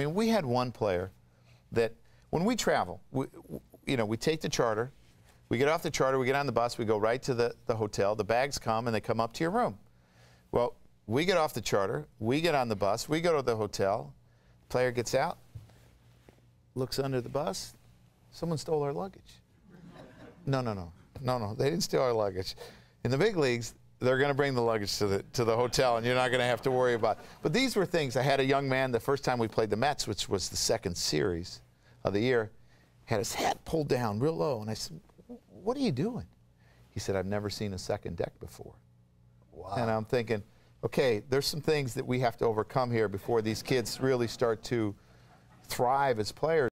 I mean, we had one player that when we travel, we take the charter, we get off the charter, we get on the bus, we go right to the hotel, the bags come and they come up to your room. Well, we get off the charter, we get on the bus, we go to the hotel, player gets out, looks under the bus, someone stole our luggage. No, they didn't steal our luggage. In the big leagues, they're going to bring the luggage to the hotel, and you're not going to have to worry about it. But these were things. I had a young man the first time we played the Mets, which was the second series of the year, had his hat pulled down real low, and I said, "What are you doing?" He said, "I've never seen a second deck before." Wow. And I'm thinking, okay, there's some things that we have to overcome here before these kids really start to thrive as players.